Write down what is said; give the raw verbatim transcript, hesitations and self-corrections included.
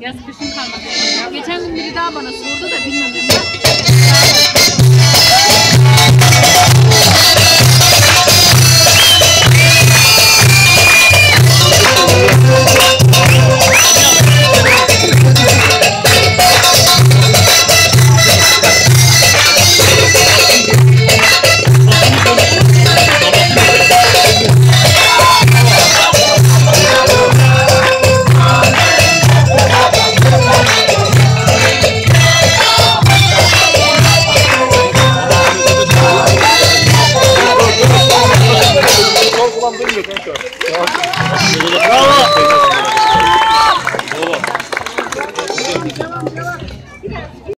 Yaz kışın kalmadı. Geçen gün biri daha bana sordu da bilmiyorum.